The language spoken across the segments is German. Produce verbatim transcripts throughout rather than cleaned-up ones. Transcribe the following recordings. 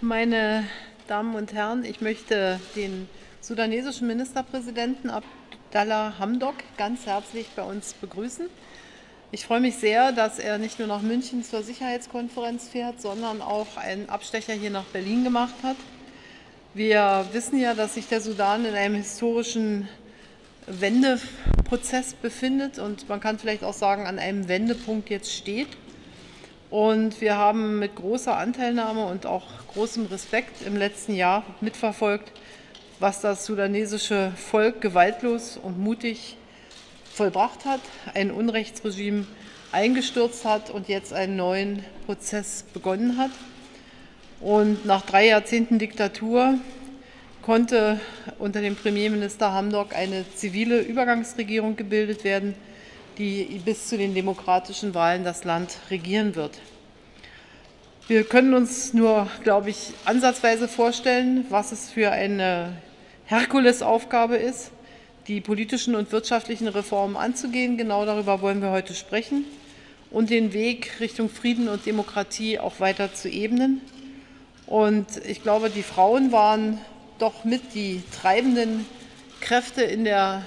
Meine Damen und Herren, ich möchte den sudanesischen Ministerpräsidenten Abdallah Hamdok ganz herzlich bei uns begrüßen. Ich freue mich sehr, dass er nicht nur nach München zur Sicherheitskonferenz fährt, sondern auch einen Abstecher hier nach Berlin gemacht hat. Wir wissen ja, dass sich der Sudan in einem historischen Wendeprozess befindet und man kann vielleicht auch sagen, an einem Wendepunkt jetzt steht. Und wir haben mit großer Anteilnahme und auch großem Respekt im letzten Jahr mitverfolgt, was das sudanesische Volk gewaltlos und mutig vollbracht hat, ein Unrechtsregime eingestürzt hat und jetzt einen neuen Prozess begonnen hat. Und nach drei Jahrzehnten Diktatur konnte unter dem Premierminister Hamdok eine zivile Übergangsregierung gebildet werden, die bis zu den demokratischen Wahlen das Land regieren wird. Wir können uns nur, glaube ich, ansatzweise vorstellen, was es für eine Herkulesaufgabe ist, die politischen und wirtschaftlichen Reformen anzugehen. Genau darüber wollen wir heute sprechen und den Weg Richtung Frieden und Demokratie auch weiter zu ebnen. Und ich glaube, die Frauen waren doch mit die treibenden Kräfte in der,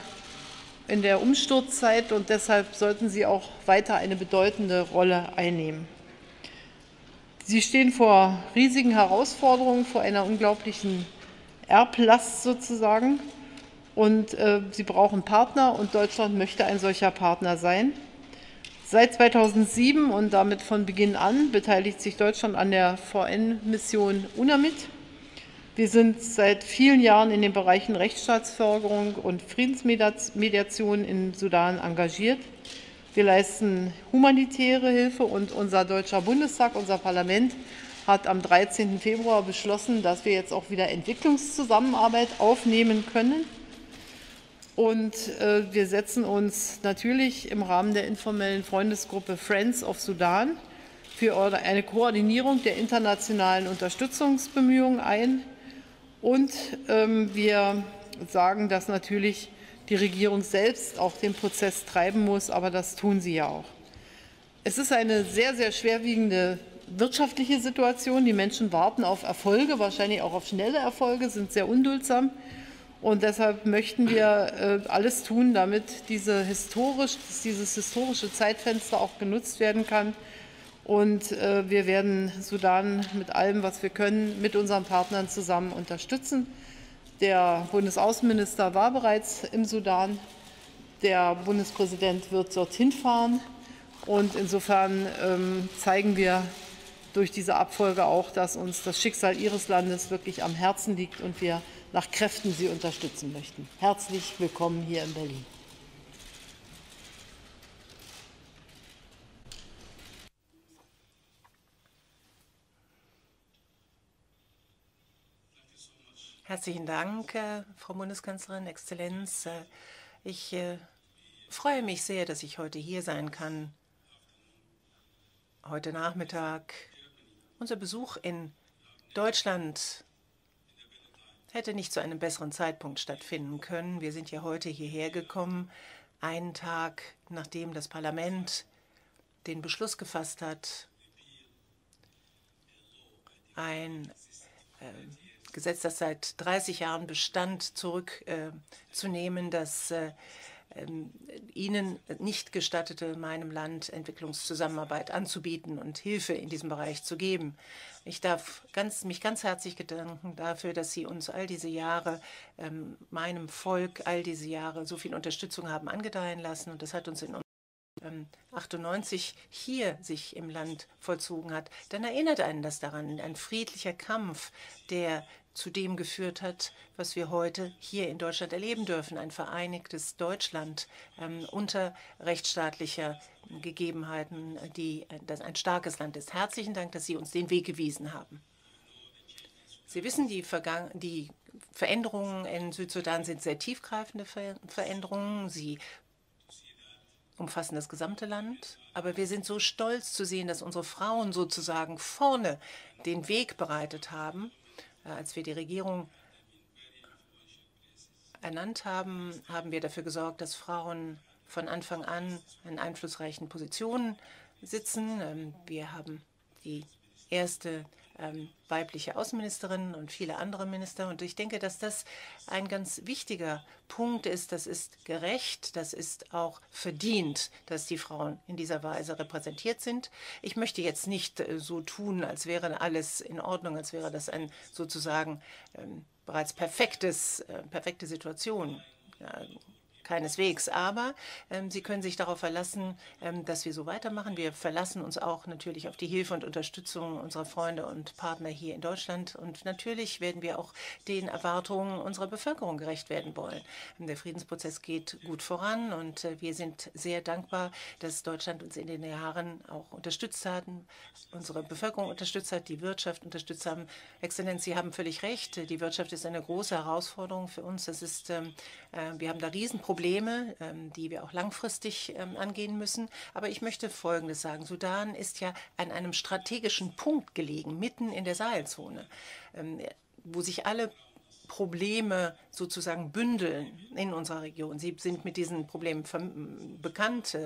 in der Umsturzzeit und deshalb sollten sie auch weiter eine bedeutende Rolle einnehmen. Sie stehen vor riesigen Herausforderungen, vor einer unglaublichen Erblast sozusagen und äh, sie brauchen Partner und Deutschland möchte ein solcher Partner sein. Seit zweitausendsieben und damit von Beginn an beteiligt sich Deutschland an der V N-Mission UNAMID. Wir sind seit vielen Jahren in den Bereichen Rechtsstaatsförderung und Friedensmediation im Sudan engagiert. Wir leisten humanitäre Hilfe und unser Deutscher Bundestag, unser Parlament, hat am dreizehnten Februar beschlossen, dass wir jetzt auch wieder Entwicklungszusammenarbeit aufnehmen können. Und äh, wir setzen uns natürlich im Rahmen der informellen Freundesgruppe Friends of Sudan für eine Koordinierung der internationalen Unterstützungsbemühungen ein. Und ähm, wir sagen, dass natürlich die Regierung selbst auch den Prozess treiben muss, aber das tun sie ja auch. Es ist eine sehr, sehr schwerwiegende wirtschaftliche Situation. Die Menschen warten auf Erfolge, wahrscheinlich auch auf schnelle Erfolge, sind sehr unduldsam. Und deshalb möchten wir äh, alles tun, damit diese historisch, dieses historische Zeitfenster auch genutzt werden kann. Und äh, wir werden Sudan mit allem, was wir können, mit unseren Partnern zusammen unterstützen. Der Bundesaußenminister war bereits im Sudan. Der Bundespräsident wird dorthin fahren. Und insofern ähm, zeigen wir durch diese Abfolge auch, dass uns das Schicksal Ihres Landes wirklich am Herzen liegt und wir nach Kräften Sie unterstützen möchten. Herzlich willkommen hier in Berlin. Herzlichen Dank, Frau Bundeskanzlerin, Exzellenz. Ich freue mich sehr, dass ich heute hier sein kann. Heute Nachmittag unser Besuch in Deutschland hätte nicht zu einem besseren Zeitpunkt stattfinden können. Wir sind ja heute hierher gekommen, einen Tag, nachdem das Parlament den Beschluss gefasst hat, ein äh, Gesetz, das seit dreißig Jahren bestand, zurückzunehmen, äh, das äh, äh, ihnen nicht gestattete, meinem Land Entwicklungszusammenarbeit anzubieten und Hilfe in diesem Bereich zu geben. Ich darf ganz, mich ganz herzlich bedanken dafür, dass Sie uns all diese Jahre, ähm, meinem Volk all diese Jahre so viel Unterstützung haben angedeihen lassen. Und das hat uns in ähm, achtundneunzig hier sich im Land vollzogen hat. Dann erinnert einen das daran, ein friedlicher Kampf, der zu dem geführt hat, was wir heute hier in Deutschland erleben dürfen, ein vereinigtes Deutschland ähm, unter rechtsstaatlicher Gegebenheiten, die das ein starkes Land ist. Herzlichen Dank, dass Sie uns den Weg gewiesen haben. Sie wissen, die, Vergang die Veränderungen in Südsudan sind sehr tiefgreifende Ver Veränderungen. Sie umfassen das gesamte Land. Aber wir sind so stolz zu sehen, dass unsere Frauen sozusagen vorne den Weg bereitet haben. Als wir die Regierung ernannt haben, haben wir dafür gesorgt, dass Frauen von Anfang an in einflussreichen Positionen sitzen. Wir haben die erste weibliche Außenministerin und viele andere Minister. Und ich denke, dass das ein ganz wichtiger Punkt ist. Das ist gerecht, das ist auch verdient, dass die Frauen in dieser Weise repräsentiert sind. Ich möchte jetzt nicht so tun, als wäre alles in Ordnung, als wäre das ein sozusagen ähm, bereits perfektes, äh, perfekte Situation. Ja, keineswegs, aber ähm, Sie können sich darauf verlassen, ähm, dass wir so weitermachen. Wir verlassen uns auch natürlich auf die Hilfe und Unterstützung unserer Freunde und Partner hier in Deutschland. Und natürlich werden wir auch den Erwartungen unserer Bevölkerung gerecht werden wollen. Der Friedensprozess geht gut voran und äh, wir sind sehr dankbar, dass Deutschland uns in den Jahren auch unterstützt hat, unsere Bevölkerung unterstützt hat, die Wirtschaft unterstützt haben. Exzellenz, Sie haben völlig recht. Die Wirtschaft ist eine große Herausforderung für uns. Das ist, ähm, äh, wir haben da Riesenprobleme. Probleme, die wir auch langfristig angehen müssen. Aber ich möchte Folgendes sagen. Sudan ist ja an einem strategischen Punkt gelegen, mitten in der Sahelzone, wo sich alle Probleme sozusagen bündeln in unserer Region. Sie sind mit diesen Problemen bekannt.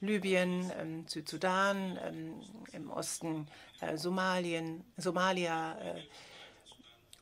Libyen, Südsudan, im Osten Somalien, Somalia.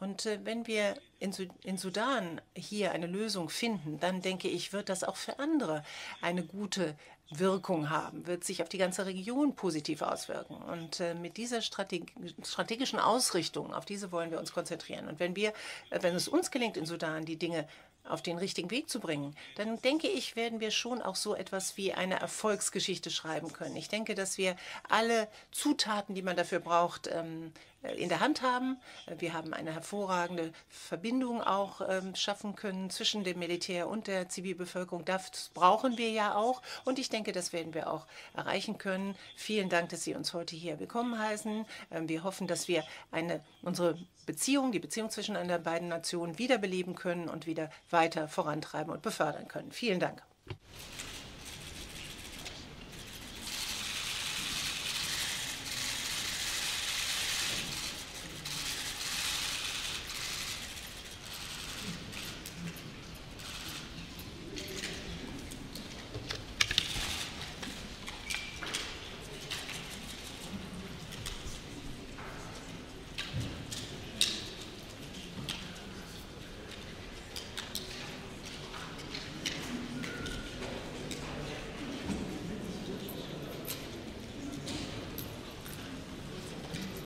Und wenn wir in Sudan hier eine Lösung finden, dann denke ich, wird das auch für andere eine gute Wirkung haben, wird sich auf die ganze Region positiv auswirken. Und mit dieser Strateg- strategischen Ausrichtung, auf diese wollen wir uns konzentrieren. Und wenn wir, wenn es uns gelingt, in Sudan die Dinge auf den richtigen Weg zu bringen, dann denke ich, werden wir schon auch so etwas wie eine Erfolgsgeschichte schreiben können. Ich denke, dass wir alle Zutaten, die man dafür braucht, in der Hand haben. Wir haben eine hervorragende Verbindung auch schaffen können zwischen dem Militär und der Zivilbevölkerung. Das brauchen wir ja auch. Und ich denke, das werden wir auch erreichen können. Vielen Dank, dass Sie uns heute hier willkommen heißen. Wir hoffen, dass wir eine, unsere Beziehung, die Beziehung zwischen den beiden Nationen wiederbeleben können und wieder weiter vorantreiben und befördern können. Vielen Dank.